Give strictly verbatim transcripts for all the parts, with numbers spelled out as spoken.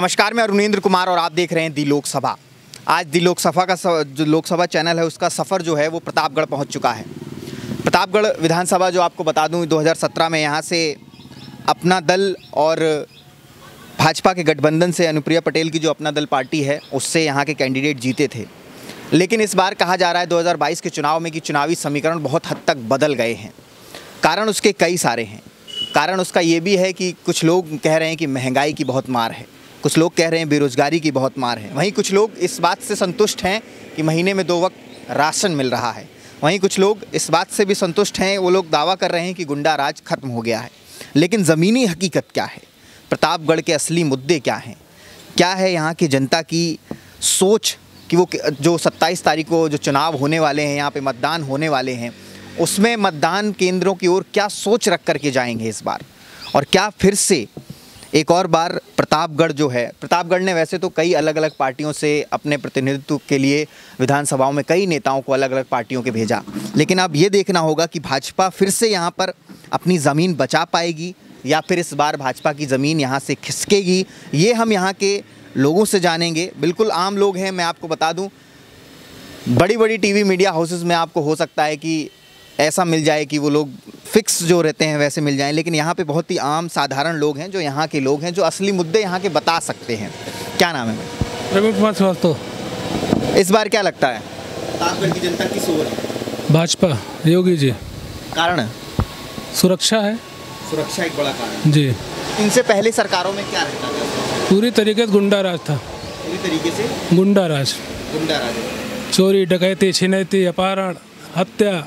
नमस्कार, मैं रुणिंद्र कुमार और आप देख रहे हैं दी लोकसभा। आज दी लोकसभा का जो लोकसभा चैनल है उसका सफ़र जो है वो प्रतापगढ़ पहुंच चुका है। प्रतापगढ़ विधानसभा, जो आपको बता दूं, दो हज़ार सत्रह में यहां से अपना दल और भाजपा के गठबंधन से अनुप्रिया पटेल की जो अपना दल पार्टी है उससे यहाँ के कैंडिडेट जीते थे। लेकिन इस बार कहा जा रहा है दो हज़ार बाईस के चुनाव में कि चुनावी समीकरण बहुत हद तक बदल गए हैं। कारण उसके कई सारे हैं। कारण उसका ये भी है कि कुछ लोग कह रहे हैं कि महंगाई की बहुत मार है, कुछ लोग कह रहे हैं बेरोजगारी की बहुत मार है, वहीं कुछ लोग इस बात से संतुष्ट हैं कि महीने में दो वक्त राशन मिल रहा है, वहीं कुछ लोग इस बात से भी संतुष्ट हैं, वो लोग दावा कर रहे हैं कि गुंडा राज खत्म हो गया है। लेकिन ज़मीनी हकीकत क्या है, प्रतापगढ़ के असली मुद्दे क्या हैं, क्या है यहाँ की जनता की सोच कि वो जो सत्ताईस तारीख को जो चुनाव होने वाले हैं, यहाँ पे मतदान होने वाले हैं, उसमें मतदान केंद्रों की ओर क्या सोच रख कर के जाएंगे इस बार, और क्या फिर से एक और बार प्रतापगढ़ जो है, प्रतापगढ़ ने वैसे तो कई अलग अलग पार्टियों से अपने प्रतिनिधित्व के लिए विधानसभाओं में कई नेताओं को अलग अलग पार्टियों के भेजा, लेकिन अब ये देखना होगा कि भाजपा फिर से यहाँ पर अपनी ज़मीन बचा पाएगी या फिर इस बार भाजपा की ज़मीन यहाँ से खिसकेगी। ये हम यहाँ के लोगों से जानेंगे, बिल्कुल आम लोग हैं। मैं आपको बता दूँ, बड़ी बड़ी टी वी मीडिया हाउसेज़ में आपको हो सकता है कि ऐसा मिल जाए कि वो लोग फिक्स जो रहते हैं वैसे मिल जाएं, लेकिन यहाँ पे बहुत ही आम साधारण लोग हैं, जो यहाँ के लोग हैं, जो असली मुद्दे यहाँ के बता सकते हैं। क्या नाम है? रुणिंद्र कुमार श्रीवास्तव। इस बार क्या लगता है प्रतापगढ़ की जनता किस ओर है? भाजपा, योगी जी। कारण सुरक्षा है। सुरक्षा एक बड़ा कारण जी। इनसे पहले सरकारों में क्या रहता था? पूरी तरीके से गुंडा राज था। पूरी तरीके से गुंडा राज। गुंडा राज, चोरी डकैती छिनैती अपहरण हत्या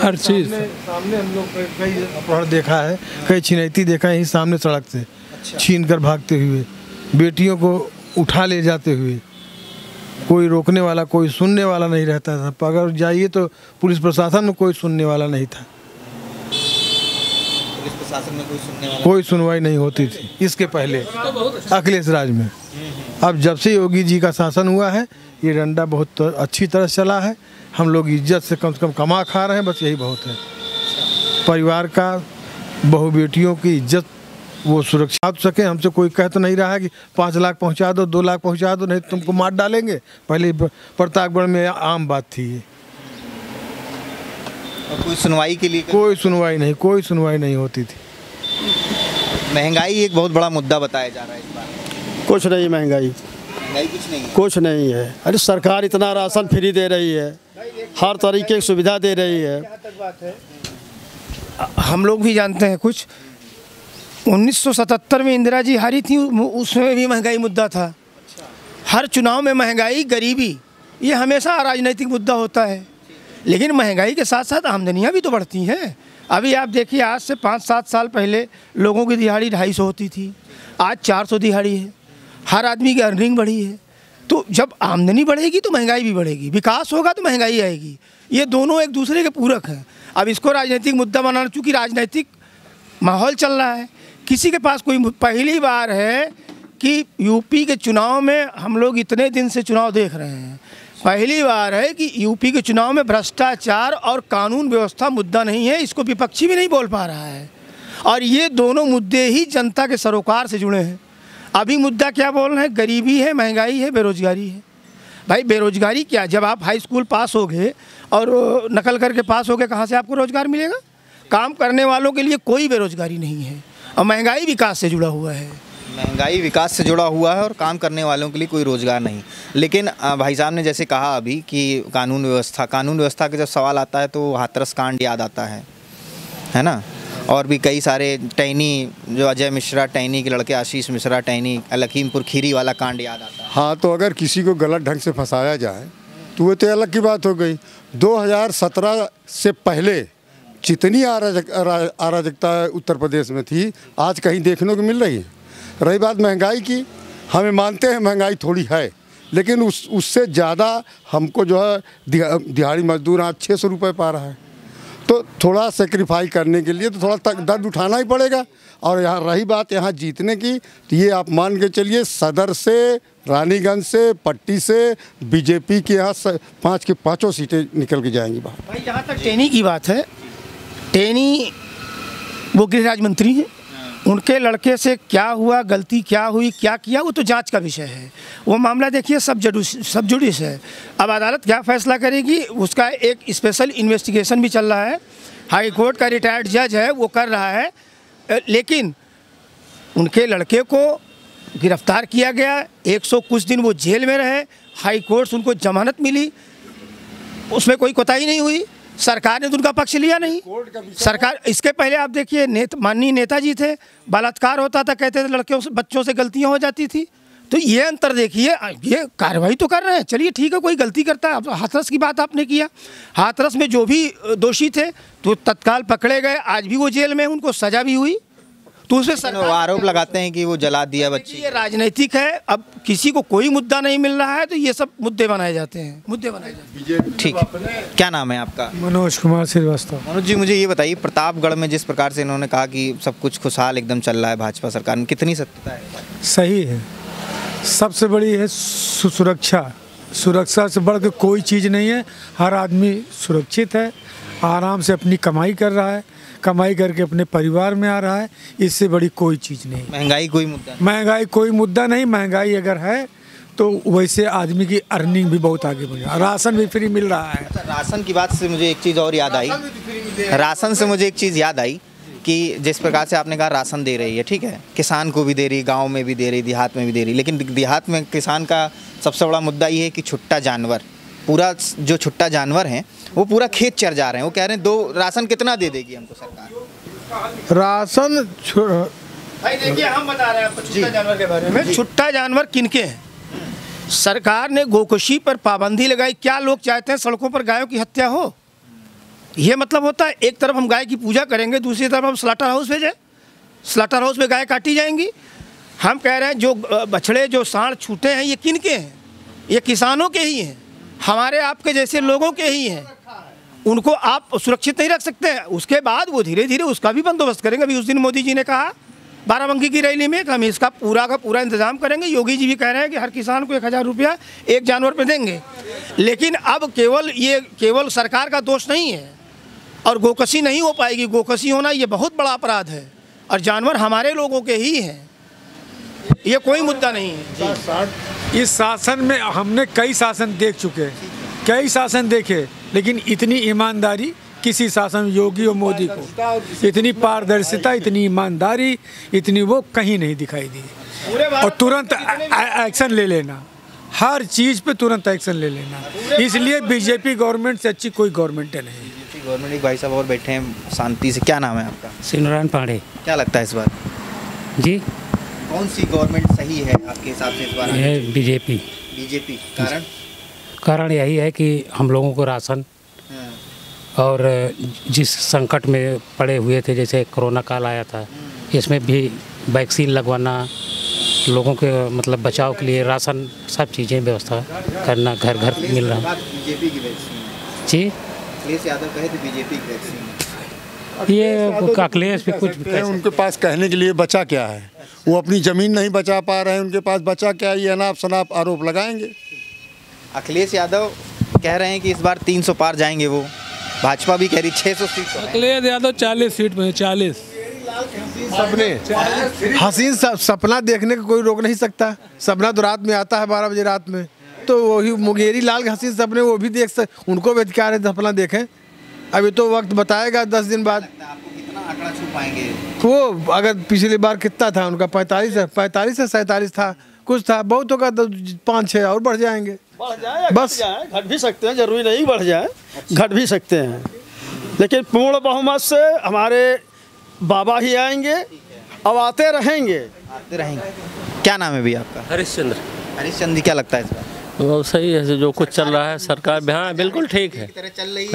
हर चीज़। सामने, सामने हम लोग कई अपहरण देखा है, कई छिनैती देखा है, यहीं सामने सड़क से। अच्छा। छीन कर भागते हुए, बेटियों को उठा ले जाते हुए, कोई रोकने वाला कोई सुनने वाला नहीं रहता था। अगर जाइए तो पुलिस प्रशासन में कोई सुनने वाला नहीं था, पुलिस प्रशासन में कोई सुनने वाला कोई सुनवाई नहीं होती थी। इसके पहले अखिलेश राज में, अब जब से योगी जी का शासन हुआ है ये डंडा बहुत अच्छी तरह चला है। हम लोग इज्जत से कम से कम कमा खा रहे हैं, बस यही बहुत है। परिवार का, बहु बेटियों की इज्जत वो सुरक्षा हो सके। हमसे कोई कह तो नहीं रहा है कि पाँच लाख पहुंचा दो, दो लाख पहुंचा दो, नहीं तुमको मार डालेंगे। पहले प्रतापगढ़ में आम बात थी ये। और कोई सुनवाई के लिए कोई सुनवाई नहीं, कोई सुनवाई नहीं होती थी। महंगाई एक बहुत बड़ा मुद्दा बताया जा रहा है इस बार। कुछ नहीं, महंगाई कुछ नहीं, कुछ नहीं है। अरे सरकार इतना राशन फ्री दे रही है, हर तरीके की सुविधा दे रही है। हम लोग भी जानते हैं कुछ। उन्नीस सौ सतहत्तर में इंदिरा जी हारी थी, उसमें भी महंगाई मुद्दा था। हर चुनाव में महंगाई, गरीबी, ये हमेशा राजनीतिक मुद्दा होता है। लेकिन महंगाई के साथ साथ आमदनियाँ भी तो बढ़ती हैं। अभी आप देखिए, आज से पाँच सात साल पहले लोगों की दिहाड़ी ढाई सौ होती थी, आज चार सौ दिहाड़ी है। हर आदमी की अर्निंग बढ़ी है। तो जब आमदनी बढ़ेगी तो महंगाई भी बढ़ेगी, विकास होगा तो महंगाई आएगी। ये दोनों एक दूसरे के पूरक हैं। अब इसको राजनीतिक मुद्दा बनाना, चूँकि राजनीतिक माहौल चल रहा है, किसी के पास कोई, पहली बार है कि यूपी के चुनाव में, हम लोग इतने दिन से चुनाव देख रहे हैं, पहली बार है कि यूपी के चुनाव में भ्रष्टाचार और कानून व्यवस्था मुद्दा नहीं है। इसको विपक्षी भी नहीं बोल पा रहा है, और ये दोनों मुद्दे ही जनता के सरोकार से जुड़े हैं। अभी मुद्दा क्या बोल रहे हैं? गरीबी है, महंगाई है, बेरोजगारी है। भाई बेरोजगारी क्या, जब आप हाई स्कूल पास हो गए और नकल करके पास हो गए, कहाँ से आपको रोज़गार मिलेगा? काम करने वालों के लिए कोई बेरोजगारी नहीं है। और महंगाई विकास से जुड़ा हुआ है, महंगाई विकास से जुड़ा हुआ है, और काम करने वालों के लिए कोई रोज़गार नहीं। लेकिन भाई साहब ने जैसे कहा अभी कि कानून व्यवस्था, कानून व्यवस्था का जब सवाल आता है तो हाथरस कांड याद आता है, है ना? और भी कई सारे, टैनी, जो अजय मिश्रा टैनी के लड़के आशीष मिश्रा टैनी, लखीमपुर खीरी वाला कांड याद आता है। हाँ, तो अगर किसी को गलत ढंग से फंसाया जाए तो वो तो अलग की बात हो गई। दो हज़ार सत्रह से पहले जितनी अराजकता उत्तर प्रदेश में थी, आज कहीं देखने को मिल रही है। रही बात महंगाई की, हमें मानते हैं महंगाई थोड़ी है, लेकिन उस उससे ज़्यादा हमको जो है दिहा, दिहाड़ी मजदूर आज छः सौ रुपये पा रहा है। तो थोड़ा सेक्रीफाई करने के लिए तो थोड़ा तक दर्द उठाना ही पड़ेगा। और यहाँ रही बात यहाँ जीतने की, तो ये आप मान के चलिए सदर से, रानीगंज से, पट्टी से बीजेपी के यहाँ पाँच के पाँचों सीटें निकल के जाएंगी बाहर। भाई जहाँ तक टैनी की बात है, टैनी वो गृह राज्य मंत्री हैं, उनके लड़के से क्या हुआ, गलती क्या हुई, क्या किया, वो तो जांच का विषय है। वो मामला देखिए सब जुडिस सब जुडिस है। अब अदालत क्या फैसला करेगी उसका एक स्पेशल इन्वेस्टिगेशन भी चल रहा है। हाई कोर्ट का रिटायर्ड जज है वो कर रहा है। लेकिन उनके लड़के को गिरफ्तार किया गया, एक सौ कुछ दिन वो जेल में रहे, हाई कोर्ट से उनको जमानत मिली, उसमें कोई कोताही नहीं हुई, सरकार ने तो उनका पक्ष लिया नहीं। सरकार इसके पहले आप देखिए नेत, माननीय नेताजी थे, बलात्कार होता था, कहते थे लड़कियों से बच्चों से गलतियां हो जाती थी। तो ये अंतर देखिए, ये कार्रवाई तो कर रहे हैं, चलिए ठीक है कोई गलती करता है। अब हाथरस की बात आपने किया, हाथरस में जो भी दोषी थे तो तत्काल पकड़े गए, आज भी वो जेल में, उनको सजा भी हुई। तो उसमें आरोप लगाते हैं कि वो जला दिया बच्ची, ये राजनीतिक है। अब किसी को कोई मुद्दा नहीं मिल रहा है तो ये सब मुद्दे बनाए जाते हैं, मुद्दे बनाए जाते हैं। ठीक, क्या नाम है आपका? मनोज कुमार श्रीवास्तव। मनोज जी, मुझे ये बताइए, प्रतापगढ़ में जिस प्रकार से इन्होंने कहा कि सब कुछ खुशहाल एकदम चल रहा है भाजपा सरकार में, कितनी सत्यता है? सही है, सबसे बड़ी है सुरक्षा। सुरक्षा से बढ़ के कोई चीज़ नहीं है। हर आदमी सुरक्षित है, आराम से अपनी कमाई कर रहा है, कमाई करके अपने परिवार में आ रहा है, इससे बड़ी कोई चीज़ नहीं। महंगाई कोई मुद्दा नहीं। महंगाई कोई मुद्दा नहीं। महंगाई अगर है तो वैसे आदमी की अर्निंग भी बहुत आगे बढ़ी, राशन भी फ्री मिल रहा है। अच्छा, राशन की बात से मुझे एक चीज़ और याद आई, राशन से मुझे एक चीज़ याद आई कि जिस प्रकार से आपने कहा राशन दे रही है, ठीक है, किसान को भी दे रही, गाँव में भी दे रही, देहात में भी दे रही, लेकिन देहात में किसान का सबसे बड़ा मुद्दा ये है कि छुट्टा जानवर, पूरा जो छुट्टा जानवर हैं वो पूरा खेत चर जा रहे हैं। वो कह रहे हैं दो राशन कितना दे देगी हमको सरकार? राशन भाई देखिए, हम बता रहे हैं आपको छुट्टा जानवर के बारे में। छुट्टा जानवर किनके हैं? सरकार ने गोकुशी पर पाबंदी लगाई, क्या लोग चाहते हैं सड़कों पर गायों की हत्या हो? ये मतलब होता है एक तरफ हम गाय की पूजा करेंगे, दूसरी तरफ हम स्लाटर हाउस में जाए, स्लाटर हाउस में गाय काटी जाएंगी। हम कह रहे हैं जो बछड़े जो सांड छूटे हैं ये किनके हैं? ये किसानों के ही हैं, हमारे आपके जैसे लोगों के ही हैं। उनको आप सुरक्षित नहीं रख सकते हैं। उसके बाद वो धीरे धीरे उसका भी बंदोबस्त करेंगे। अभी उस दिन मोदी जी ने कहा बाराबंकी की रैली में हम इसका पूरा का पूरा इंतजाम करेंगे। योगी जी भी कह रहे हैं कि हर किसान को एक हज़ार रुपया एक जानवर पे देंगे। लेकिन अब केवल ये केवल सरकार का दोष नहीं है और गोकशी नहीं हो पाएगी। गोकशी होना ये बहुत बड़ा अपराध है और जानवर हमारे लोगों के ही हैं, ये कोई मुद्दा नहीं है। इस शासन में हमने कई शासन देख चुके हैं, कई शासन देखे, लेकिन इतनी ईमानदारी किसी शासन योगी और मोदी को, इतनी पारदर्शिता, इतनी ईमानदारी, इतनी वो कहीं नहीं दिखाई दी। और तुरंत एक्शन ले लेना, हर चीज़ पे तुरंत एक्शन ले लेना। इसलिए बीजेपी गवर्नमेंट से अच्छी कोई गवर्नमेंट है नहीं। BJP government. एक भाई साहब और बैठे हैं शांति से, क्या नाम है आपका? श्रीनारायण पहाड़े। क्या लगता है इस बार जी कौन सी गवर्नमेंट सही है आपके हिसाब से इस बार? यह बीजेपी। बीजेपी कारण कारण यही है कि हम लोगों को राशन और जिस संकट में पड़े हुए थे, जैसे कोरोना काल आया था, इसमें भी वैक्सीन लगवाना, लोगों के मतलब बचाव के लिए राशन, सब चीज़ें व्यवस्था करना, घर घर मिल रहा। बीजेपी की वैक्सीन जी, अखिलेश यादव कहे थे बीजेपी की वैक्सीन, ये अखिलेश भी कुछ उनके पास कहने के लिए बचा क्या है? वो अपनी ज़मीन नहीं बचा पा रहे हैं, उनके पास बचा क्या? ये अनाप शनाप आरोप लगाएंगे। अखिलेश यादव कह रहे हैं कि इस बार तीन सौ पार जाएंगे, वो भाजपा भी कह रही छह सौ सीट। अखिलेश यादव चालीस सीट में, चालीस। सपने हसीन सपना देखने का कोई रोक नहीं सकता। सपना तो रात में आता है बारह बजे रात में, तो वही मुंगेरी लाल के हसीन सपने वो भी देख सक, उनको भी अधिकार है सपना देखें। अभी तो वक्त बताएगा दस दिन बाद आंकड़ा छू पाएंगे। वो अगर पिछली बार कितना था उनका, पैंतालीस पैंतालीस से सैंतालीस था, कुछ था, बहुत होगा पाँच छः और बढ़ जाएंगे। बढ़ जाए, बस घट भी सकते हैं, जरूरी नहीं बढ़ जाए, घट भी सकते हैं। लेकिन पूर्ण बहुमत से हमारे बाबा ही आएंगे, अब आते रहेंगे, आते रहेंगे। क्या नाम है भी आपका? हरिश्चंद्र। हरिश्चंद्र, क्या लगता है इस बार? वो सही है जो कुछ चल रहा है सरकार। हाँ बिल्कुल ठीक है, नहीं नहीं ठीक चल रही है,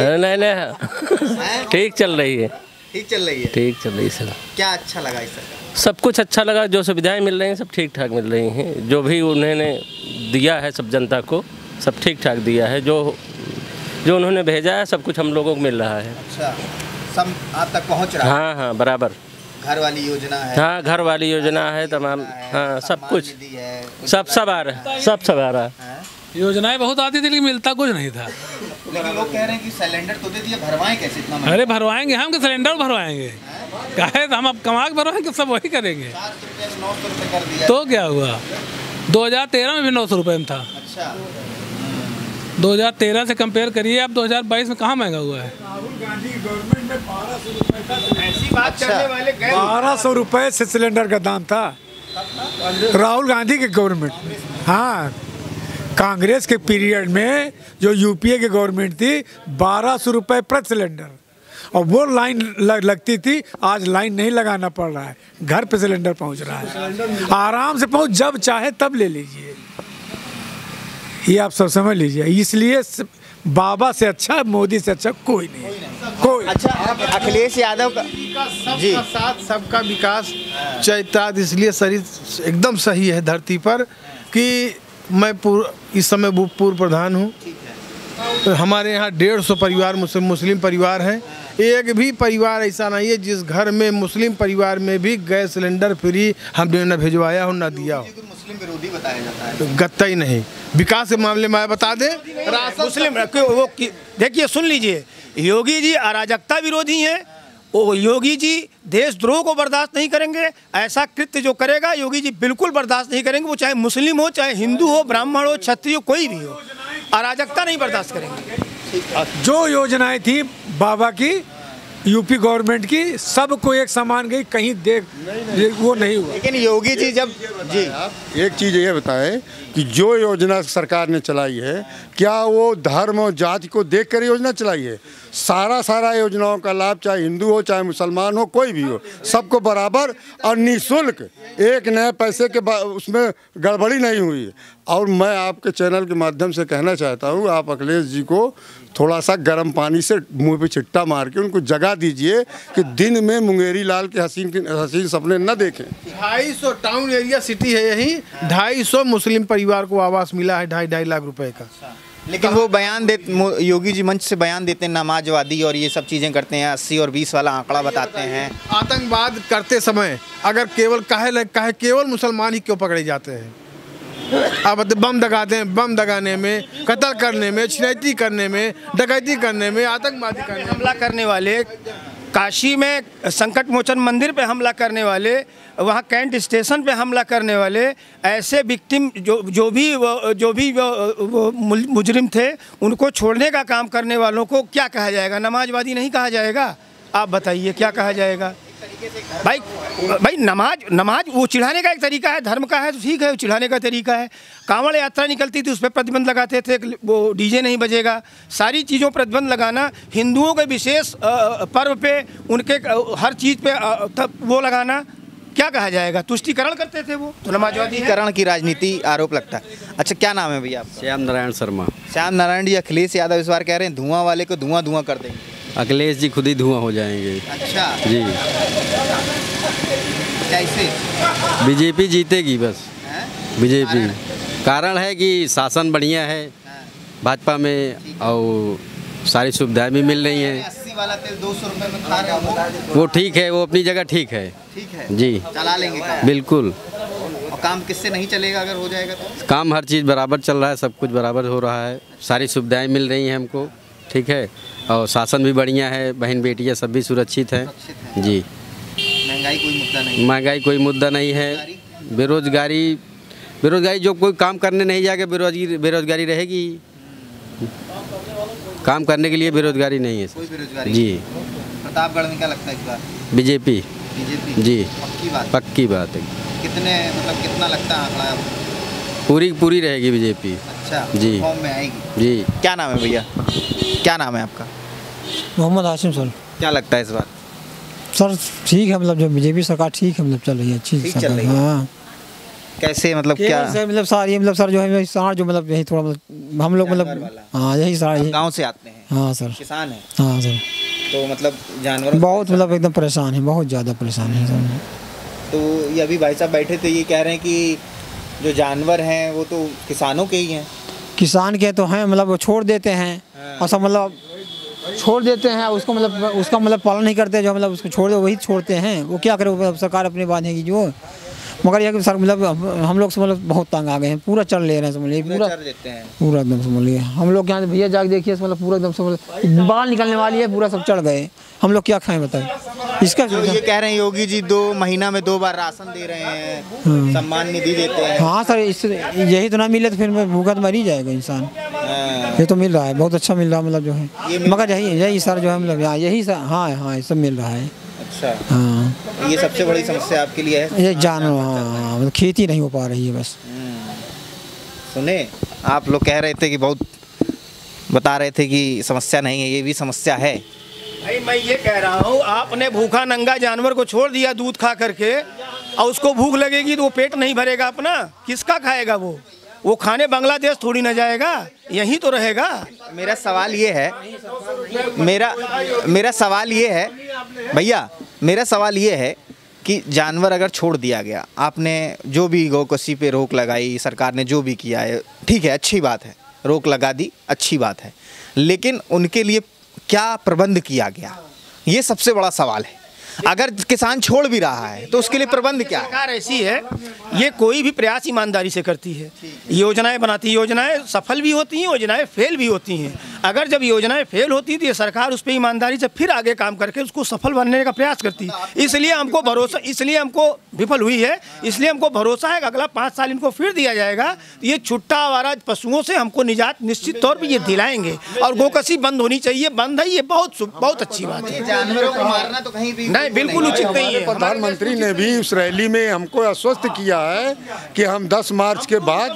ठीक चल रही है, ठीक चल रही है सर। क्या अच्छा लगा इस सरकार? सब कुछ अच्छा लगा, जो सुविधाएं मिल रही हैं सब ठीक ठाक मिल रही हैं, जो भी उन्होंने दिया है सब जनता को सब ठीक ठाक दिया है, जो जो उन्होंने भेजा है सब कुछ हम लोगों को मिल रहा है। अच्छा, सब आप तक पहुंच रहा है? हाँ हाँ बराबर। घर वाली योजना है? हाँ घर वाली योजना है तमाम, हाँ सब कुछ, सब सब आ रहा है, सब सब आ रहा है। योजनाएं बहुत आती थी लेकिन मिलता कुछ नहीं था। लेकिन लोग कह रहे हैं कि सिलेंडर तो दे दिए, भरवाएं कैसे इतना? अरे भरवाएंगे हम, कि सिलेंडर भरवाएंगे कहे तो हम अब कमा के भरवाएंगे, सब वही करेंगे। तो क्या हुआ, दो हज़ार तेरह में भी नौ सौ रुपये में था। अच्छा, दो हज़ार तेरह से कंपेयर करिए आप, दो हज़ार बाईस में कहाँ महंगा हुआ है? राहुल गांधी गवर्नमेंट में बारह सौ रुपये था। ऐसी बात करने वाले, बारह सौ रुपये से सिलेंडर का दाम था राहुल गांधी के गवर्नमेंट। हाँ, कांग्रेस के पीरियड में जो यूपीए की गवर्नमेंट थी, बारह सौ रुपये प्रति सिलेंडर, और वो लाइन लगती थी, आज लाइन नहीं लगाना पड़ रहा है, घर पे सिलेंडर पहुंच रहा है, आराम से पहुंच, जब चाहे तब ले लीजिए। ये आप सब समझ लीजिए, इसलिए बाबा से अच्छा, मोदी से अच्छा कोई नहीं, कोई। अच्छा, आप अखिलेश यादव का सबका साथ सबका विकास चैताद इसलिए सही एकदम सही है धरती पर कि मैं पूर्व इस समय पूर्व प्रधान हूँ, हमारे यहाँ डेढ़ सौ परिवार मुस्लिम परिवार हैं, एक भी परिवार ऐसा नहीं है जिस घर में मुस्लिम परिवार में भी गैस सिलेंडर फ्री हमने न भिजवाया हो न दिया हो। मुस्लिम विरोधी बताया जाता है, गत्ता ही नहीं। विकास के मामले में बता दें मुस्लिम वो देखिए सुन लीजिए, योगी जी अराजकता विरोधी हैं, वो योगी जी देशद्रोह को बर्दाश्त नहीं करेंगे, ऐसा कृत्य जो करेगा योगी जी बिल्कुल बर्दाश्त नहीं करेंगे, वो चाहे मुस्लिम हो, चाहे हिंदू हो, ब्राह्मण हो, क्षत्रिय, कोई भी हो, अराजकता नहीं बर्दाश्त करेंगे। जो योजनाएं थी बाबा की, यूपी गवर्नमेंट की, सबको एक समान गई, कहीं देख नहीं, नहीं, वो नहीं हुआ। लेकिन योगी जी जब जी आप एक चीज़ ये बताएं कि जो योजना सरकार ने चलाई है, क्या वो धर्म और जाति को देखकर योजना चलाई है? सारा सारा योजनाओं का लाभ, चाहे हिंदू हो, चाहे मुसलमान हो, कोई भी हो, सबको बराबर और निःशुल्क, एक नए पैसे के उसमें गड़बड़ी नहीं हुई। और मैं आपके चैनल के माध्यम से कहना चाहता हूँ, आप अखिलेश जी को थोड़ा सा गर्म पानी से मुंह पे छिट्टा मार के उनको जगा दीजिए कि दिन में मुंगेरी लाल के हसीन हसीन सपने न देखें। ढाई सौ टाउन एरिया सिटी है, यही ढाई सौ मुस्लिम परिवार को आवास मिला है, ढाई ढाई लाख रुपए का। लेकिन वो बयान देते, योगी जी मंच से बयान देते हैं, नमाजवादी और ये सब चीज़ें करते हैं, अस्सी और बीस वाला आंकड़ा बताते हैं। आतंकवाद करते समय अगर केवल काहे काहे केवल मुसलमान ही क्यों पकड़े जाते हैं? अब बम दगाते हैं, बम दगाने में, कत्ल करने में, छिनैती करने में, डकैती करने में, आतंकवादी करने में, हमला करने वाले, काशी में संकट मोचन मंदिर पे हमला करने वाले, वहाँ कैंट स्टेशन पे हमला करने वाले, ऐसे विक्टिम जो जो भी वो, जो भी वो, वो मुजरिम थे, उनको छोड़ने का काम करने वालों को क्या कहा जाएगा? नमाजवादी नहीं कहा जाएगा? आप बताइए क्या कहा जाएगा? भाई भाई नमाज नमाज वो चिढ़ाने का एक तरीका है, धर्म का है तो ठीक है, वो चिढ़ाने का तरीका है। कांवड़ यात्रा निकलती थी, उस पर प्रतिबंध लगाते थे, वो डीजे नहीं बजेगा, सारी चीज़ों पर प्रतिबंध लगाना, हिंदुओं के विशेष पर्व पे उनके हर चीज़ पे वो लगाना, क्या कहा जाएगा? तुष्टिकरण करते थे, वो तो नमाजवादीकरण की राजनीति आरोप लगता है। अच्छा, क्या नाम है भैया? श्याम नारायण शर्मा। श्याम नारायण जी, अखिलेश यादव इस बार कह रहे हैं धुआं वाले को धुआं धुआं कर देंगे। अखिलेश जी खुद ही धुआं हो जाएंगे। अच्छा जी, कैसे? बीजेपी जीतेगी बस, बीजेपी। कारण है कि शासन बढ़िया है भाजपा में, और सारी सुविधाएं भी मिल रही हैं। अस्सी वाला तेल दो सौ रुपये में खा रहे हो, वो ठीक है, वो अपनी जगह ठीक है, ठीक है जी, चला लेंगे बिल्कुल। काम किससे नहीं चलेगा अगर हो जाएगा तो? काम हर चीज़ बराबर चल रहा है, सब कुछ बराबर हो रहा है, सारी सुविधाएं मिल रही हैं हमको, ठीक है, और शासन भी बढ़िया है, बहन बेटियां सब भी सुरक्षित हैं जी। महंगाई कोई मुद्दा नहीं, महंगाई कोई मुद्दा नहीं है। बेरोजगारी बेरोजगारी जो कोई काम करने नहीं जाएगा, बेरोजगारी बेरोजगारी रहेगी, काम करने के लिए बेरोजगारी नहीं है, कोई बेरोजगारी जी। प्रतापगढ़ में क्या लगता है इस बार? बीजेपी बीजेपी जी, पक्की बात, पक्की बात है। कितने मतलब कितना लगता है आंकड़ा? पूरी पूरी रहेगी बीजेपी। अच्छा जी, फॉर्म में आएगी जी। क्या नाम है भैया, क्या नाम है आपका? मोहम्मद आसिम सर। क्या लगता है इस बार? सर ठीक है, मतलब जो बीजेपी सरकार ठीक है, मतलब चल रही है, अच्छी चल रही है। हाँ, कैसे मतलब क्या मतलब सर, ये मतलब सर जो है सार जो मतलब यही थोड़ा मतलब हम लोग मतलब हाँ यही सार ही गाँव से आते हैं। हाँ सर, किसान है। हाँ सर, तो मतलब जानवर बहुत मतलब एकदम परेशान है, बहुत ज़्यादा परेशान है सर। तो ये अभी भाई साहब बैठे थे, ये कह रहे हैं कि जो जानवर हैं वो तो किसानों के ही हैं। किसान के तो हैं, मतलब वो छोड़ देते हैं, और सब मतलब छोड़ देते हैं, उसको मतलब उसका मतलब पालन नहीं करते, जो मतलब उसको छोड़ दो वही छोड़ते हैं, वो क्या करे, सरकार अपने बांधेगी जो मगर यह कि सर मतलब हम लोग से मतलब बहुत तंग आ गए हैं, पूरा चढ़ ले रहे हैं समझ लीजिए, पूरा चढ़ लेते हैं पूरा एकदम समझ लीजिए। हम लोग यहाँ भैया जाके देखिए मतलब पूरा एकदम समझ बाल निकलने वाली है, पूरा सब चढ़ गए, हम लोग क्या खाएं बताइए। इसका ये कह रहे हैं योगी जी दो महीना में दो बार राशन दे रहे हैं, सम्मान निधि देते हैं। हाँ सर, यही तो ना मिले तो फिर भूखा तो मर ही जाएगा इंसान। ये तो मिल रहा है, बहुत अच्छा मिल रहा है मतलब जो है, मगर यही यही सर जो है मतलब यहाँ यही सर हाँ हाँ ये सब मिल रहा है। अच्छा हाँ, ये सबसे बड़ी समस्या आपके लिए है ये जानवर। हाँ मतलब खेती नहीं हो पा रही है बस। सुने आप लोग कह रहे थे कि बहुत बता रहे थे कि समस्या नहीं है, ये भी समस्या है। भाई मैं ये कह रहा हूँ, आपने भूखा नंगा जानवर को छोड़ दिया दूध खा करके, और उसको भूख लगेगी तो वो पेट नहीं भरेगा अपना, किसका खाएगा वो? वो खाने बांग्लादेश थोड़ी ना जाएगा, यहीं तो रहेगा। मेरा सवाल ये है, मेरा मेरा सवाल ये है भैया, मेरा सवाल ये है कि जानवर अगर छोड़ दिया गया, आपने जो भी गौकशी पे रोक लगाई, सरकार ने जो भी किया है ठीक है, अच्छी बात है, रोक लगा दी अच्छी बात है, लेकिन उनके लिए क्या प्रबंध किया गया, ये सबसे बड़ा सवाल है। अगर किसान छोड़ भी रहा है तो उसके लिए प्रबंध क्या है? सरकार ऐसी है, ये कोई भी प्रयास ईमानदारी से करती है, योजनाएं बनाती है, योजनाएं सफल भी होती हैं, योजनाएं फेल भी होती हैं। अगर जब योजनाएं फेल होती हैं तो ये सरकार उस पर ईमानदारी से फिर आगे काम करके उसको सफल बनाने का प्रयास करती है। इसलिए हमको भरोसा, इसलिए हमको विफल हुई है, इसलिए हमको भरोसा है कि अगला पाँच साल इनको फिर दिया जाएगा, ये छुट्टा आवारा पशुओं से हमको निजात निश्चित तौर पर ये दिलाएंगे। और गोकशी बंद होनी चाहिए, बंद है ये बहुत बहुत अच्छी बात है, जानवरों को मारना तो कहीं भी बिल्कुल उचित नहीं है। प्रधानमंत्री ने भी उस रैली में हमको आश्वस्त किया है कि हम दस मार्च के बाद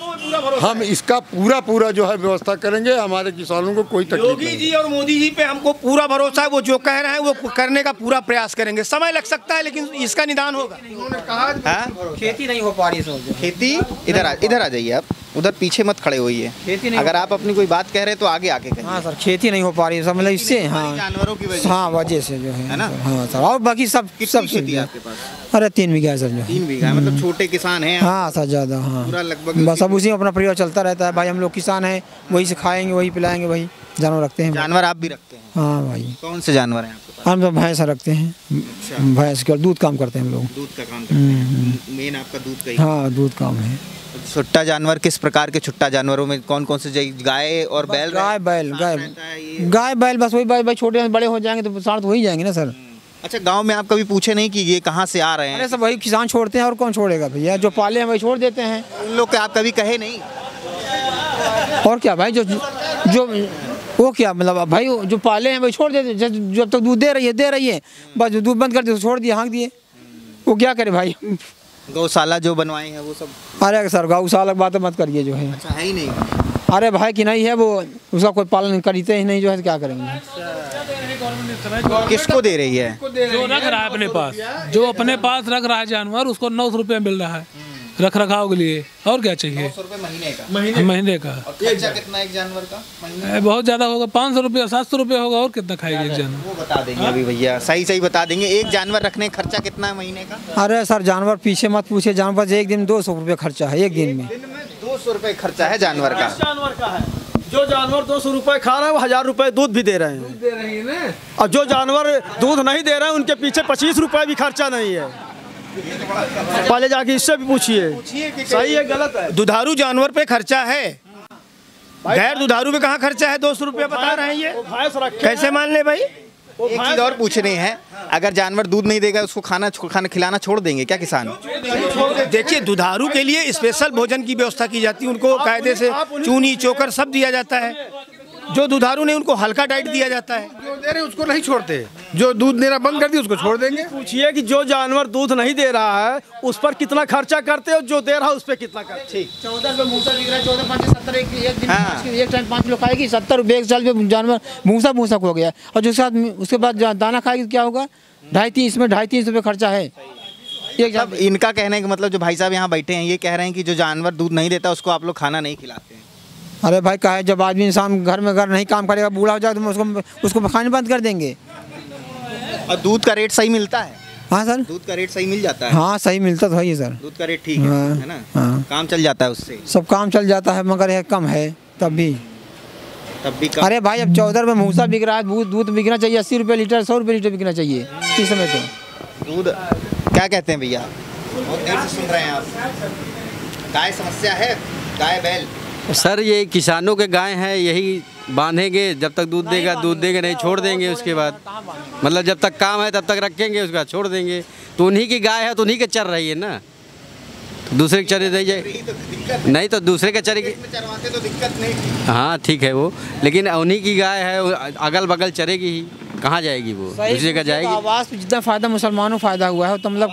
हम इसका पूरा पूरा जो है व्यवस्था करेंगे, हमारे किसानों को कोई तकलीफ नहीं। योगी जी और मोदी जी पे हमको पूरा भरोसा है, वो जो कह रहे हैं वो करने का पूरा प्रयास करेंगे। समय लग सकता है लेकिन इसका निदान होगा। उन्होंने कहा खेती नहीं हो पा रही है, खेती इधर आ इधर आ जाइए आप, उधर पीछे मत खड़े होइए, अगर आप अपनी कोई बात कह रहे हैं तो आगे आके कहिए। हाँ सर, खेती नहीं हो पा रही है मतलब इससे हाँ जानवरों की वजह हाँ वजह से जो है ना। हाँ सर, और बाकी सब सब खेती आपके पास? अरे तीन बीघा है सर, जो तीन बीघा मतलब छोटे किसान हैं। हाँ सर ज़्यादा हाँ लगभग, बस अब उसी में अपना परिवार चलता रहता है। भाई हम लोग किसान हैं, वही से खाएंगे, वही पिलाएंगे, वही जानवर रखते हैं। जानवर आप भी रखते हैं? हाँ भाई। कौन से जानवर हैं आपके पास? हम तो भैंस रखते हैं, भैंस के और दूध काम करते हैं हम लोग। दूध का काम मेन आपका दूध का? हाँ दूध काम है। छुट्टा जानवर किस प्रकार के? छुट्टा जानवरों में कौन कौन से? गाय और बैल? गाय बैल गाय गाय बैल बस वही भाई, छोटे बड़े हो जाएंगे तो साथ वही जाएंगे ना सर। अच्छा गांव में आप कभी पूछे नहीं कि ये कहाँ से आ रहे हैं? अरे सब वही किसान छोड़ते हैं और कौन छोड़ेगा भैया, जो पाले हैं वही छोड़ देते हैं। उन लोग आप कभी कहे नहीं? और क्या भाई, जो जो वो क्या मतलब भाई जो पाले हैं वही छोड़ देते, जब तक दूध दे रही है दे रही है बस दूध बंद कर दिए छोड़ दिए, हाँक दिए, वो क्या करे भाई। गौशाला जो बनवाए हैं वो सब? अरे सर गौशाला बात मत करिए, जो है अच्छा है ही नहीं। अरे भाई कि नहीं है वो, उसका कोई पालन करते ही नहीं जो है, क्या करेंगे? किसको दे रही है? जो रख रहा है अपने पास, जो अपने पास रख रहा है जानवर, उसको नौ सौ रुपये मिल रहा है रख रखाव के लिए, और क्या चाहिए? नौ सौ रुपये महीने का? महीने महीने का। और खर्चा कितना एक जानवर का महीने? बहुत ज्यादा होगा, पाँच सौ रुपया सात सौ रुपये होगा, और कितना खाएगी एक जानवर? वो बता देंगे अभी भैया, सही सही बता देंगे। एक जानवर रखने का खर्चा कितना है महीने का? अरे सर जानवर पीछे मत पूछे, जानवर से एक दिन दो सौ रुपये खर्चा है, एक दिन में दो सौ रुपये खर्चा है जानवर का। जानवर का है जो जानवर दो सौ रुपये खा रहा है वो हजार रुपये दूध भी दे रहे हैं, दे रहे हैं ना। और जो जानवर दूध नहीं दे रहे हैं उनके पीछे पच्चीस रुपये भी खर्चा नहीं है। पहले जाके इससे भी पूछिए सही है गलत है। दुधारू जानवर पे खर्चा है, गैर दुधारू पे कहाँ खर्चा है? दो सौ रुपया बता रहे हैं, ये कैसे मान ले भाई? एक चीज और पूछनी है, अगर जानवर दूध नहीं देगा उसको खाना खाना खिलाना छोड़ देंगे क्या किसान? देखिए दुधारू के लिए स्पेशल भोजन की व्यवस्था की जाती है, उनको कायदे से चूनी चोकर सब दिया जाता है। जो दुधारू नहीं उनको हल्का डाइट दिया जाता है। जो दे रहे उसको नहीं छोड़ते, जो दूध देना बंद कर दिया उसको छोड़ देंगे। पूछिए कि जो जानवर दूध नहीं दे रहा है उस पर कितना खर्चा करते हो, जो दे रहा है उस पर कितना खर्चा? चौदह रुपये मूसा बिक रहा है, चौदह पाँच सत्तर, एक दिन एक टाइम पाँच किलो खाएगी, सत्तर रुपये एक साल में जानवर मूसा मूसा हो गया। और जो साथ उसके बाद दाना खाएगी क्या होगा? ढाई तीन, इसमें ढाई तीन सौ रुपये खर्चा है। अब इनका कहने का मतलब जो भाई साहब यहाँ बैठे हैं ये कह रहे हैं कि जो जानवर दूध नहीं देता उसको आप लोग खाना नहीं खिलाते हैं। अरे भाई कहा है, जब आदमी इंसान घर में घर नहीं काम करेगा, बूढ़ा हो जाएगा तो उसको उसको खाने बंद कर देंगे। और दूध का रेट सही मिलता है? हाँ सर दूध का रेट सही मिल जाता है। हाँ सही मिलता तो है सर, दूध का रेट ठीक है है ना। हाँ काम चल जाता है उससे, सब काम चल जाता है, मगर यह कम है तब भी तब भी कम। अरे भाई अब चौदह रुपये भूसा बिक रहा है, दूध दूध बिकना चाहिए अस्सी रुपये लीटर, सौ रुपये लीटर बिकना चाहिए इस समय तो दूध। क्या कहते हैं भैया? बहुत देर से सुन रहे हैं आप। गाय समस्या है, गाय बैल। सर ये किसानों के गाय हैं, यही बांधेंगे जब तक दूध देगा, दूध देंगे नहीं छोड़ देंगे, उसके बाद मतलब जब तक काम है तब तक रखेंगे, उसके बाद छोड़ देंगे। तो उन्हीं की गाय है तो उन्हीं के चर रही है ना, दूसरे के चरे नहीं जाए नहीं तो दूसरे के चरे चरवाते तो दिक्कत नहीं। हाँ ठीक है वो, लेकिन उन्हीं की गाय है, अगल बगल चरेगी ही, कहाँ जाएगी वो, दूसरे का जाएगी। आवास पे जितना फायदा मुसलमानों फायदा हुआ है तो मतलब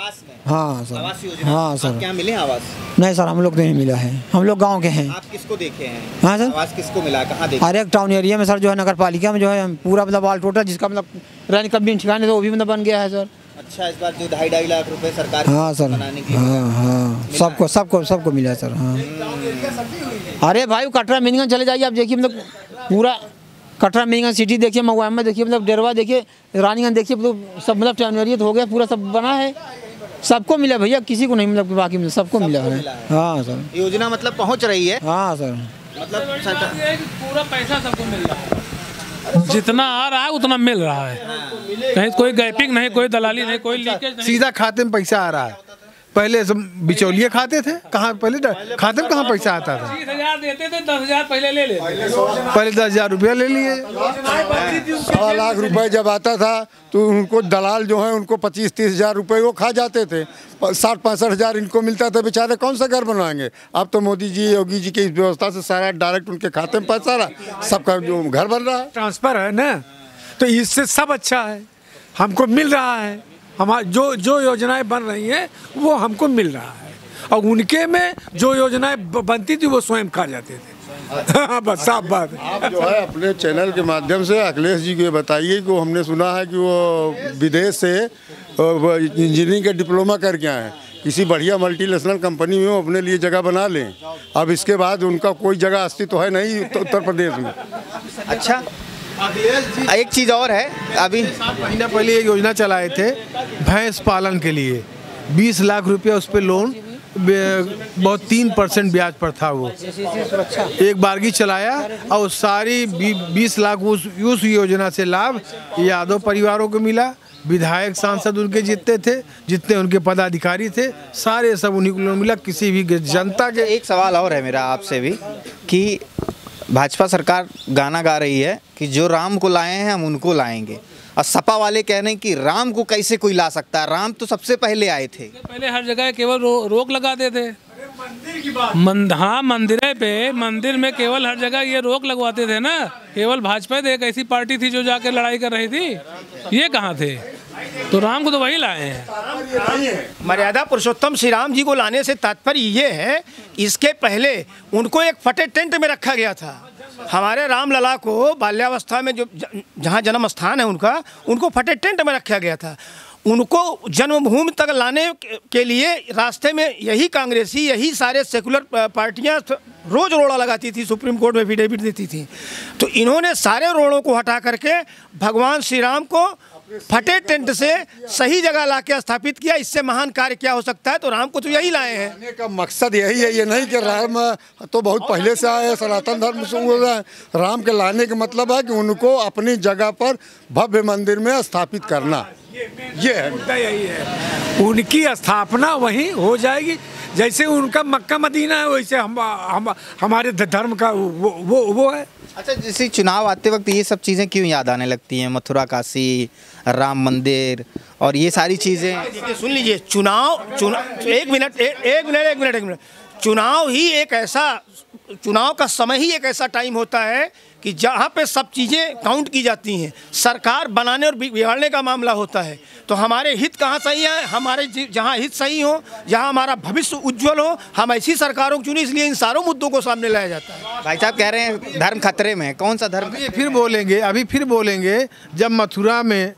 हाँ सर, हाँ सर। क्या मिले आवास? नहीं सर हम लोग को नहीं मिला है, हम लोग गांव के हैं। आप किसको देखे हैं? हाँ सर आवास किसको मिला, कहाँ देखे? अरे टाउन एरिया में सर जो है नगर पालिका में जो है पूरा मतलब ऑल टोटल जिसका मतलब रहने का भी ठिकाना तो वो भी मतलब बन गया है सर। अच्छा इस बार जो ढाई ढाई लाख रुपए सरकार हाँ सर बनाने की हाँ हाँ सबको सबको सबको मिला सर। हाँ अरे भाई कटरा मेनिगन चले जाइए आप, देखिए मतलब पूरा कटरा मेनिगन सिटी देखिए, मगुआ में देखिए, मतलब डेरवा देखिए, रानीगंज देखिए, मतलब सब मतलब टाउन हो गया पूरा, सब बना है, सबको मिला भैया, किसी को नहीं मतलब बाकी मिला, सबको मिला है। हाँ सर योजना मतलब पहुँच रही है। हाँ सर मतलब पूरा पैसा सबको मिल रहा है, जितना आ रहा है उतना मिल रहा है, कहीं कोई गैपिंग नहीं, कोई दलाली नहीं, कोई लीकेज नहीं, सीधा खाते में पैसा आ रहा है। पहले सब बिचौलिए खाते थे, कहाँ पहले खाते में कहाँ पैसा आता था? बीस हजार देते थे, दस हजार पहले ले ले पहले दस हजार रुपया ले लिए, सौ लाख रुपए जब आता था तो उनको दलाल जो है उनको पच्चीस तीस हजार रुपये वो खा जाते थे, साठ पैंसठ हज़ार इनको मिलता था, बेचारे कौन सा घर बनवाएंगे। अब तो मोदी जी योगी जी की इस व्यवस्था से सारा डायरेक्ट उनके खाते में पैसा रहा, सबका जो घर बन रहा है, ट्रांसफ़र है ना, तो इससे सब अच्छा है, हमको मिल रहा है, हमारा जो जो योजनाएं बन रही हैं वो हमको मिल रहा है, और उनके में जो योजनाएँ बनती थी वो स्वयं खा जाते थे। बस साफ बात आप जो है अपने चैनल के माध्यम से अखिलेश जी को ये बताइए कि हमने सुना है कि वो विदेश से इंजीनियरिंग का डिप्लोमा करके आए हैं, किसी बढ़िया मल्टीनेशनल कंपनी में वो अपने लिए जगह बना लें। अब इसके बाद उनका कोई जगह अस्तित्व तो है नहीं उत्तर प्रदेश में। अच्छा एक चीज़ और है, अभी सात महीना पहले ये योजना चलाए थे भैंस पालन के लिए, बीस लाख रुपया उस पर लोन, बहुत तीन परसेंट ब्याज पर था, वो एक बारगी चलाया और सारी बीस लाख उस उस योजना से लाभ यादव परिवारों को मिला, विधायक सांसद उनके जितने थे, जितने उनके पदाधिकारी थे, सारे सब उन्हीं को मिला, किसी भी जनता के। एक सवाल और है मेरा आपसे भी कि भाजपा सरकार गाना गा रही है कि जो राम को लाए हैं हम उनको लाएंगे, और सपा वाले कह रहे हैं कि राम को कैसे कोई ला सकता है, राम तो सबसे पहले आए थे, पहले हर जगह केवल रो, रोक लगा देते मंदिर की बात। मंद, हाँ मंदिर पे मंदिर में केवल हर जगह ये रोक लगवाते थे ना, केवल भाजपा एक ऐसी पार्टी थी जो जाकर लड़ाई कर रही थी, ये कहाँ थे? तो राम को तो वही लाए हैं। मर्यादा पुरुषोत्तम श्री राम जी को लाने से तात्पर्य ये है, इसके पहले उनको एक फटे टेंट में रखा गया था, हमारे रामलला को बाल्यावस्था में जो जहाँ जन्म स्थान है उनका, उनको फटे टेंट में रखा गया था, उनको जन्मभूमि तक लाने के लिए रास्ते में यही कांग्रेसी यही सारे सेकुलर पार्टियां रोज़ रोड़ा लगाती थी, सुप्रीम कोर्ट में एफिडेविट देती थी, तो इन्होंने सारे रोड़ों को हटा करके भगवान श्री राम को फटे टेंट से सही जगह लाके स्थापित किया, इससे महान कार्य क्या हो सकता है? तो राम को तो यही लाए हैं, लाने का मकसद यही है, ये नहीं कि राम तो बहुत पहले से आए सनातन धर्म से बोल रहे हैं, राम के लाने का मतलब है कि उनको अपनी जगह पर भव्य मंदिर में स्थापित करना, ये है यही है, उनकी स्थापना वहीं हो जाएगी, जैसे उनका मक्का मदीना है वैसे हम, हम हमारे धर्म का वो वो वो है। अच्छा जैसे चुनाव आते वक्त ये सब चीज़ें क्यों याद आने लगती हैं, मथुरा काशी, राम मंदिर और ये सारी चीज़ें? सुन लीजिए, चुनाव चुनाव एक मिनट एक मिनट एक मिनट एक मिनट चुनाव ही एक ऐसा, चुनाव का समय ही एक ऐसा टाइम होता है कि जहाँ पे सब चीज़ें काउंट की जाती हैं, सरकार बनाने और बिगाड़ने का मामला होता है, तो हमारे हित कहाँ सही है? हमारे जहाँ हित सही हो, जहाँ हमारा भविष्य उज्जवल हो, हम ऐसी सरकारों को चुने, इसलिए इन सारों मुद्दों को सामने लाया जाता है। भाई साहब कह रहे हैं धर्म खतरे में, कौन सा धर्म? ये फिर बोलेंगे, अभी फिर बोलेंगे जब मथुरा में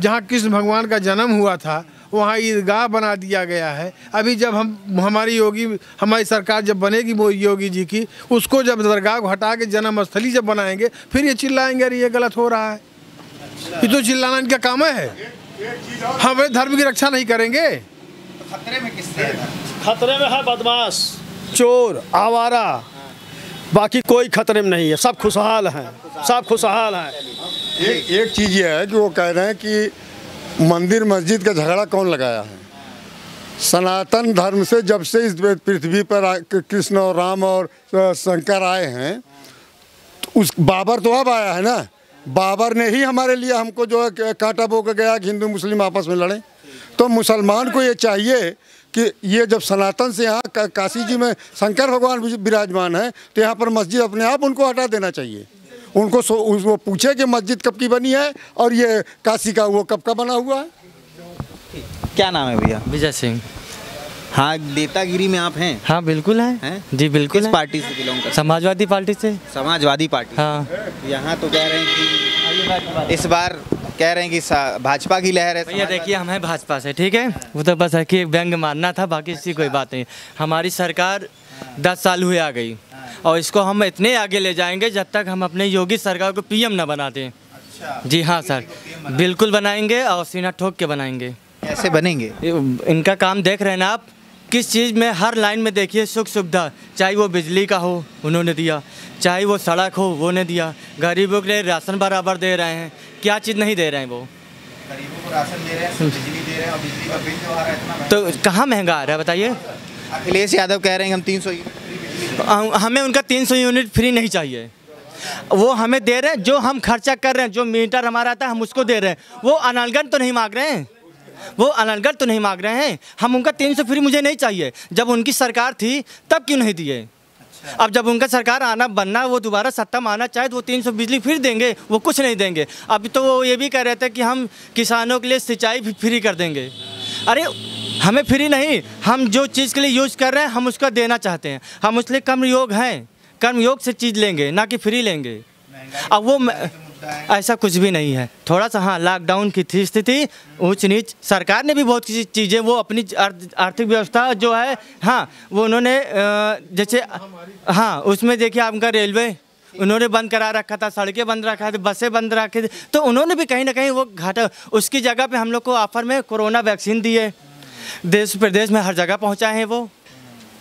जहाँ कृष्ण भगवान का जन्म हुआ था वहाँ ईदगाह बना दिया गया है, अभी जब हम हमारी योगी हमारी सरकार जब बनेगी वो योगी जी की, उसको जब दरगाह को हटा के जन्मस्थली जब बनाएंगे फिर ये चिल्लाएंगे अरे ये गलत हो रहा है। ये तो चिल्लाना इनका काम है, हम धर्म की रक्षा नहीं करेंगे। खतरे में किससे? खतरे में है बदमाश, चोर, आवारा, बाकी कोई खतरे में नहीं है, सब खुशहाल हैं, सब खुशहाल हैं। एक एक चीज़ ये है कि वो कह रहे हैं कि मंदिर मस्जिद का झगड़ा कौन लगाया है, सनातन धर्म से जब से इस पृथ्वी पर कृष्ण और राम और शंकर आए हैं, उस बाबर तो अब आया है ना, बाबर ने ही हमारे लिए हमको जो है कांटा बोकर गया कि हिंदू मुस्लिम आपस में लड़ें। तो मुसलमान को ये चाहिए कि ये जब सनातन से यहाँ काशी जी में शंकर भगवान विराजमान है तो यहाँ पर मस्जिद अपने आप उनको हटा देना चाहिए। उनको सो वो पूछे कि मस्जिद कब की बनी है और ये काशी का वो कब का बना हुआ है। क्या नाम है भैया? विजय सिंह। हाँ, नेतागिरी में आप हैं? हाँ बिल्कुल हैं, है? जी बिल्कुल। किस पार्टी से बिलोंग करते हैं? समाजवादी पार्टी से। समाजवादी पार्टी। हाँ। यहाँ तो कह रहे हैं कि इस बार कह रहे हैं कि भाजपा की लहर है। भैया देखिए, हम हैं भाजपा से, ठीक है, वो तो बस है कि व्यंग मारना था, बाकी इसकी कोई बात नहीं। हमारी सरकार दस साल हुए आ गई और इसको हम इतने आगे ले जाएंगे जब तक हम अपने योगी सरकार को पी एम न बना दें। जी हाँ सर, बिल्कुल बनाएंगे और सीना ठोक के बनाएंगे। कैसे बनेंगे? इनका काम देख रहे हैं ना आप, किस चीज़ में हर लाइन में देखिए सुख सुविधा, चाहे वो बिजली का हो उन्होंने दिया, चाहे वो सड़क हो वो ने दिया, गरीबों के लिए राशन बराबर दे रहे हैं, क्या चीज़ नहीं दे रहे हैं वो गरीबों को राशन दे रहे हैं, बिजली दे रहे हैं और बिजली का बिल जो आ रहा है इतना, तो कहाँ महंगा आ रहा है बताइए। अखिलेश यादव कह रहे हैं हम तीन सौ यूनिट, हमें उनका तीन सौ यूनिट फ्री नहीं चाहिए, वो हमें दे रहे हैं जो हम खर्चा कर रहे हैं, जो मीटर हमारा आता है हम उसको दे रहे हैं। वो अनलगन तो नहीं मांग रहे हैं, वो अनलगढ़ तो नहीं मांग रहे हैं। हम उनका तीन सौ फ्री मुझे नहीं चाहिए, जब उनकी सरकार थी तब क्यों नहीं दिए। अच्छा। अब जब उनका सरकार आना बनना, वो दोबारा सत्ता में आना चाहे तो वो तीन सौ बिजली फिर देंगे, वो कुछ नहीं देंगे। अब तो वो ये भी कह रहे थे कि हम किसानों के लिए सिंचाई भी फ्री कर देंगे। अरे हमें फ्री नहीं, हम जो चीज़ के लिए यूज़ कर रहे हैं हम उसका देना चाहते हैं, हम उसके लिए कर्मयोग हैं, कर्मयोग से चीज़ लेंगे ना कि फ्री लेंगे। अब वो ऐसा कुछ भी नहीं है, थोड़ा सा हाँ लॉकडाउन की थी स्थिति, ऊंच नीच सरकार ने भी बहुत सी चीज़ें वो अपनी आर्थिक व्यवस्था जो है हाँ वो उन्होंने जैसे हाँ उसमें देखिए आपका रेलवे उन्होंने बंद करा रखा था, सड़कें बंद रखा थी, बसें बंद रखी थी, तो उन्होंने भी कहीं ना कहीं वो घाटा, उसकी जगह पे हम लोग को ऑफर में कोरोना वैक्सीन दिए, देश प्रदेश में हर जगह पहुँचाए हैं वो।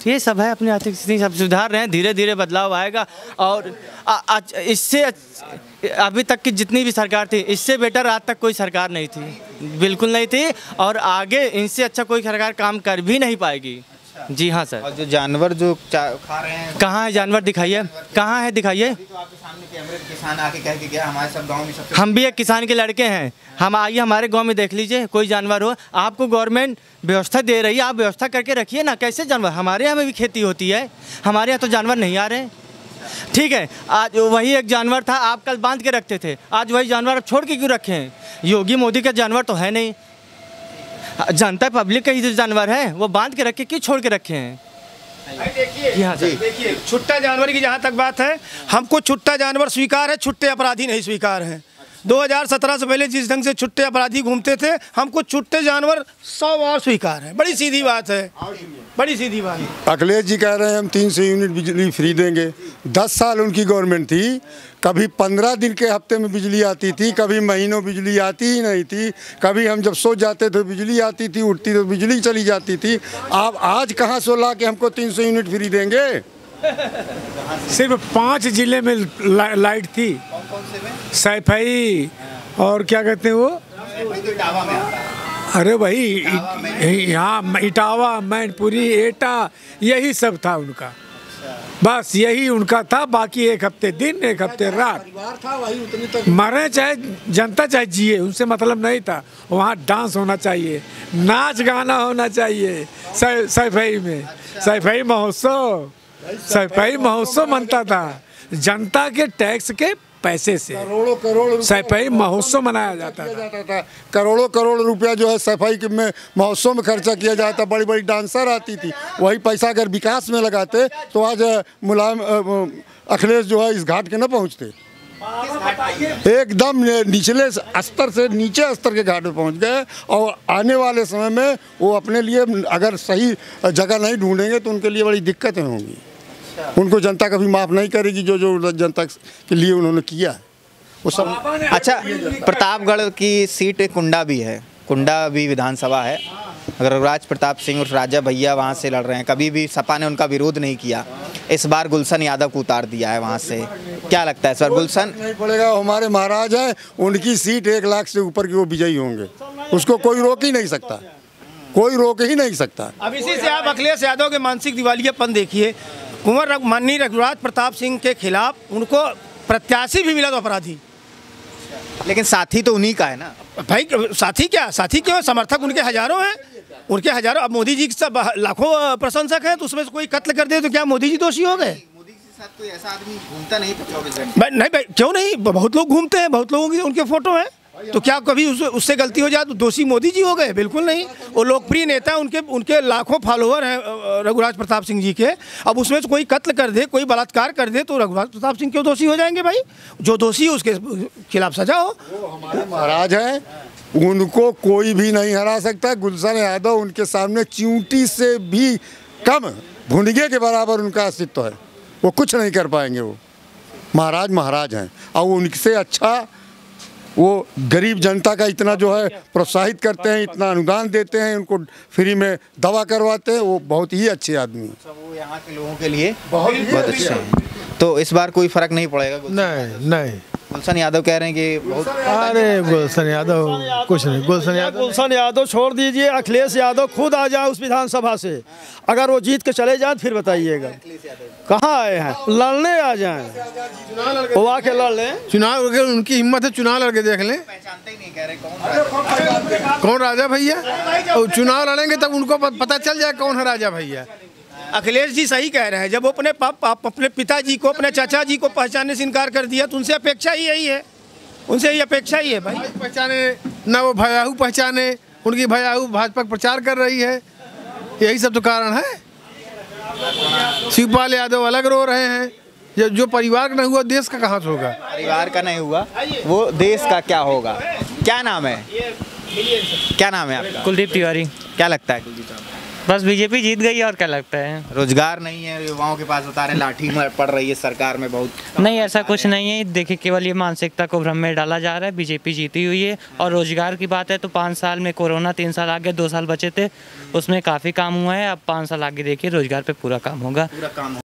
ये सब है, अपनी आर्थिक स्थिति सब सुधार रहे हैं, धीरे धीरे बदलाव आएगा। और इससे अभी तक की जितनी भी सरकार थी इससे बेटर आज तक कोई सरकार नहीं थी, बिल्कुल नहीं थी, और आगे इनसे अच्छा कोई सरकार काम कर भी नहीं पाएगी। अच्छा। जी हाँ सर। और जो जानवर जो खा रहे हैं, कहाँ है जानवर दिखाइए, कहाँ है दिखाइए। हम भी एक किसान के लड़के हैं, हम आइए हमारे गाँव में देख लीजिए कोई जानवर हो। आपको गवर्नमेंट व्यवस्था दे रही है, आप व्यवस्था करके रखिए ना। कैसे जानवर, हमारे यहाँ में भी खेती होती है, हमारे यहाँ तो जानवर नहीं आ रहे हैं, ठीक है। आज वही एक जानवर था आप कल बांध के रखते थे, आज वही जानवर आप छोड़ के क्यों रखे हैं। योगी मोदी का जानवर तो है नहीं, जनता पब्लिक का ही जो जानवर है वो बांध के रखे, क्यों छोड़ के रखे हैं। देखिए छुट्टा जानवर की जहाँ तक बात है, हमको छुट्टा जानवर स्वीकार है, छुट्टे अपराधी नहीं स्वीकार है। दो हज़ार सत्रह से पहले जिस ढंग से छुट्टे अपराधी घूमते थे, हमको छुट्टे जानवर सौ बार स्वीकार है। बड़ी सीधी बात है, बड़ी सीधी बात है। अखिलेश जी कह रहे हैं हम तीन सौ यूनिट बिजली फ्री देंगे, दस साल उनकी गवर्नमेंट थी, कभी पंद्रह दिन के हफ्ते में बिजली आती थी, कभी महीनों बिजली आती ही नहीं थी, कभी हम जब सो जाते तो बिजली आती थी, उठती तो बिजली चली जाती थी। आप आज कहाँ सो ला के हमको तीन सौ यूनिट फ्री देंगे। सिर्फ पाँच जिले में ला, लाइट थी, सैफई और क्या कहते हैं वो, अरे वही यहाँ इटावा मैनपुरी एटा यही सब था उनका, बस यही उनका था। बाकी एक हफ्ते दिन एक हफ्ते रात, मरे चाहे जनता चाहे जिए उनसे मतलब नहीं था। वहाँ डांस होना चाहिए, नाच गाना होना चाहिए, सैफई में सैफई महोत्सव सैफई महोत्सव मनता था, जनता के टैक्स के पैसे से करोड़ों करोड़ सैफई महोत्सव मनाया जाता था, करोड़ों करोड़ रुपया जो है सैफई के में महोत्सव में खर्चा किया जाता। बड़ी बड़ी डांसर आती थी, वही पैसा अगर विकास में लगाते तो आज मुलायम अखिलेश जो है इस घाट के न पहुँचते, एकदम निचले स्तर से नीचे स्तर के घाट पे पहुंच गए। और आने वाले समय में वो अपने लिए अगर सही जगह नहीं ढूंढेंगे तो उनके लिए बड़ी दिक्कतें होंगी। अच्छा। उनको जनता कभी माफ़ नहीं करेगी जो जो जनता के लिए उन्होंने किया है वो सब। अच्छा, प्रतापगढ़ की सीट एक कुंडा भी है, कुंडा भी विधानसभा है, अगर राज प्रताप सिंह और राजा भैया वहाँ से लड़ रहे हैं, कभी भी सपा ने उनका विरोध नहीं किया। इस बार गुलशन यादव को उतार दिया है वहाँ से, क्या लगता है सर? गुलशन नहीं पड़ेगा, हमारे महाराज हैं, उनकी सीट एक लाख से ऊपर की वो विजयी होंगे, उसको कोई रोक ही नहीं सकता। कोई रोक ही नहीं सकता। अब इसी से आप अखिलेश यादव के मानसिक दिवालियापन देखिए, कुंवर माननीय राज प्रताप सिंह के खिलाफ उनको प्रत्याशी भी मिला तो अपराधी, लेकिन साथी तो उन्हीं का है ना भाई। साथी क्या, साथी क्यों, समर्थक उनके हजारों हैं, उनके हजारों। अब मोदी जी सब लाखों प्रशंसक हैं, तो उसमें से कोई कत्ल कर दे तो क्या मोदी जी दोषी हो गए? मोदी जी के साथ कोई ऐसा आदमी घूमता नहीं भाई, नहीं भाई क्यों नहीं, बहुत लोग घूमते हैं, बहुत लोगों की उनके फोटो हैं, तो क्या कभी उस, उससे गलती हो जाए तो दोषी मोदी जी हो गए? बिल्कुल नहीं। वो लोकप्रिय नेता, उनके उनके लाखों फॉलोअर हैं रघुराज प्रताप सिंह जी के, अब उसमें कोई कत्ल कर दे, कोई बलात्कार कर दे तो रघुराज प्रताप सिंह क्यों दोषी हो जाएंगे भाई? जो दोषी उसके खिलाफ सजा हो। वो हमारे महाराज हैं, उनको कोई भी नहीं हरा सकता। गुलशन यादव उनके सामने चींटी से भी कम, भुनगे के बराबर उनका अस्तित्व है, वो कुछ नहीं कर पाएंगे। वो महाराज महाराज हैं, और उनसे अच्छा वो गरीब जनता का इतना जो है प्रोत्साहित करते हैं, इतना अनुदान देते हैं, उनको फ्री में दवा करवाते हैं, वो बहुत ही अच्छे आदमी हैं। वो यहाँ के लोगों के लिए बहुत बहुत अच्छे हैं, तो इस बार कोई फर्क नहीं पड़ेगा। नहीं नहीं, गुलशन यादव कह रहे हैं कि बहुत, अरे गुलशन यादव कुछ नहीं, गुलशन यादव गुलशन यादव छोड़ दीजिए, अखिलेश यादव खुद आ जाए उस विधानसभा से, अगर वो जीत के चले जाए फिर बताइएगा। कहाँ आए हैं, लड़ने आ जाए, वो आके लड़ लें चुनाव, अगर उनकी हिम्मत है चुनाव लड़के देख लें। कौन राजा भैया, चुनाव लड़ेंगे तब उनको पता चल जाए कौन है राजा भैया। अखिलेश जी सही कह रहे हैं, जब वो अपने पापा, अपने पिताजी को, अपने चाचा जी को पहचानने से इनकार कर दिया तो उनसे अपेक्षा ही यही है, उनसे ही अपेक्षा ही है भाई, पहचाने ना वो भयाहू पहचाने, उनकी भयाहू भाजपा प्रचार कर रही है, यही सब तो कारण है। शिवपाल यादव अलग रो रहे हैं, जो जो परिवार का नहीं हुआ देश का कहाँ से होगा? परिवार का नहीं हुआ वो देश का क्या होगा? क्या नाम है, क्या नाम है आपका? कुलदीप तिवारी। क्या लगता है कुलदीप? बस बीजेपी जीत गई और क्या लगता है? रोजगार नहीं है युवाओं के पास, बता रहे लाठी मार पड़ रही है सरकार में बहुत। नहीं ऐसा कुछ नहीं है, देखिए केवल ये मानसिकता को भ्रम में डाला जा रहा है। बीजेपी जीती हुई है और रोजगार की बात है तो पाँच साल में कोरोना तीन साल आगे, दो साल बचे थे उसमें काफ़ी काम हुआ है, अब पाँच साल आगे देखिए रोजगार पर पूरा काम होगा, पूरा काम।